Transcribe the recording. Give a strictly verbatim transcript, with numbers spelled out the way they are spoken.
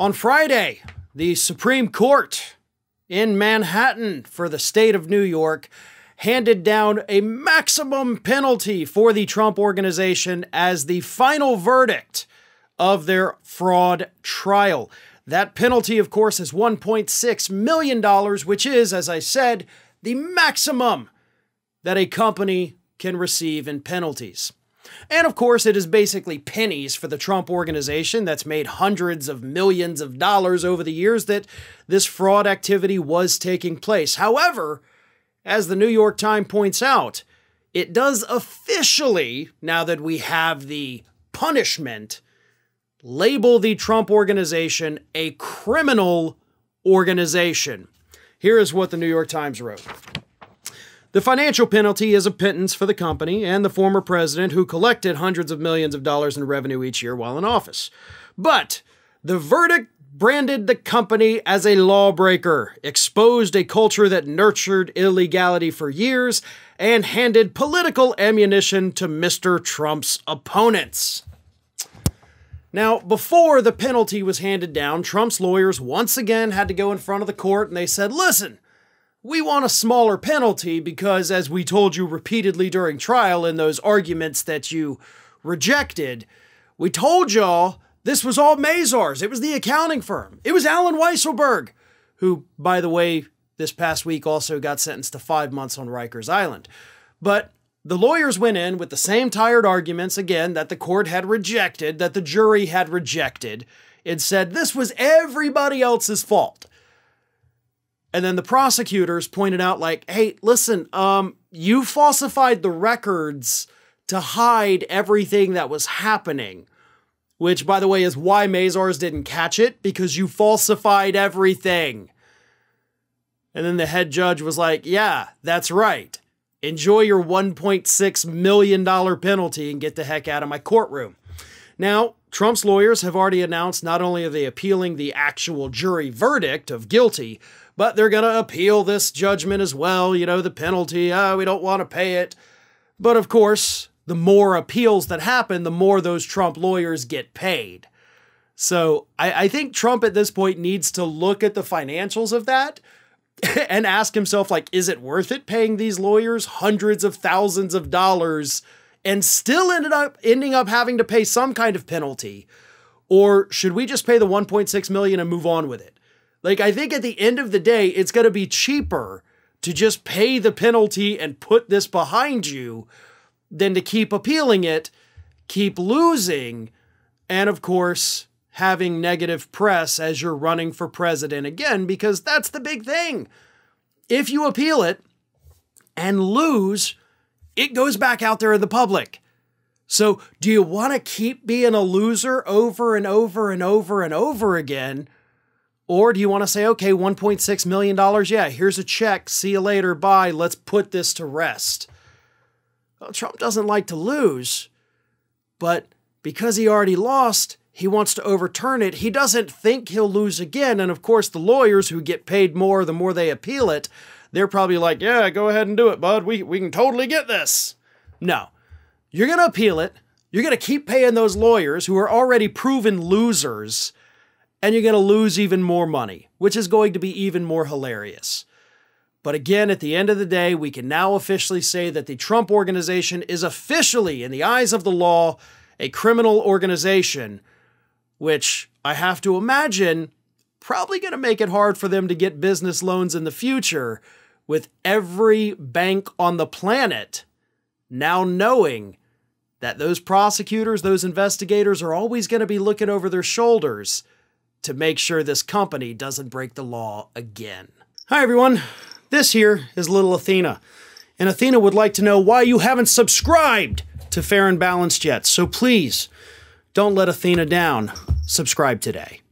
On Friday, the Supreme Court in Manhattan for the state of New York handed down a maximum penalty for the Trump Organization as the final verdict of their fraud trial. That penalty, of course, is one point six million dollars, which is, as I said, the maximum that a company can receive in penalties. And of course, it is basically pennies for the Trump Organization that's made hundreds of millions of dollars over the years that this fraud activity was taking place. However, as the New York Times points out, it does officially, now that we have the punishment, label the Trump Organization a criminal organization. Here is what the New York Times wrote. The financial penalty is a pittance for the company and the former president who collected hundreds of millions of dollars in revenue each year while in office. But the verdict branded the company as a lawbreaker, exposed a culture that nurtured illegality for years, and handed political ammunition to Mister Trump's opponents. Now, before the penalty was handed down, Trump's lawyers once again had to go in front of the court and they said, listen, we want a smaller penalty because, as we told you repeatedly during trial in those arguments that you rejected, we told y'all this was all Mazars. It was the accounting firm. It was Alan Weisselberg, who, by the way, this past week also got sentenced to five months on Rikers Island. But the lawyers went in with the same tired arguments, again, that the court had rejected, that the jury had rejected, and said this was everybody else's fault. And then the prosecutors pointed out, like, hey, listen, um, you falsified the records to hide everything that was happening, which, by the way, is why Mazars didn't catch it, because you falsified everything. And then the head judge was like, yeah, that's right. Enjoy your one point six million dollar penalty and get the heck out of my courtroom. Now, Trump's lawyers have already announced not only are they appealing the actual jury verdict of guilty, but they're going to appeal this judgment as well. You know, the penalty, ah, we don't want to pay it. But of course, the more appeals that happen, the more those Trump lawyers get paid. So I, I think Trump at this point needs to look at the financials of that and ask himself, like, is it worth it paying these lawyers hundreds of thousands of dollars and still ended up ending up having to pay some kind of penalty? Or should we just pay the one point six million dollars and move on with it? Like, I think at the end of the day, it's going to be cheaper to just pay the penalty and put this behind you than to keep appealing it, keep losing, and of course, having negative press as you're running for president again, because that's the big thing. If you appeal it and lose, it goes back out there in the public. So do you want to keep being a loser over and over and over and over again? Or do you want to say, okay, one point six million dollars, yeah, here's a check, see you later, bye, let's put this to rest. Well, Trump doesn't like to lose, but because he already lost, he wants to overturn it. He doesn't think he'll lose again, and of course the lawyers who get paid more the more they appeal it, they're probably like, yeah, go ahead and do it, bud, we, we can totally get this. No, you're going to appeal it, you're going to keep paying those lawyers who are already proven losers, and you're going to lose even more money, which is going to be even more hilarious. But again, at the end of the day, we can now officially say that the Trump Organization is officially, in the eyes of the law, a criminal organization, which I have to imagine probably going to make it hard for them to get business loans in the future, with every bank on the planet now knowing that those prosecutors, those investigators are always going to be looking over their shoulders to make sure this company doesn't break the law again. Hi everyone, this here is Little Athena, and Athena would like to know why you haven't subscribed to Fair and Balanced yet, so please don't let Athena down. Subscribe today.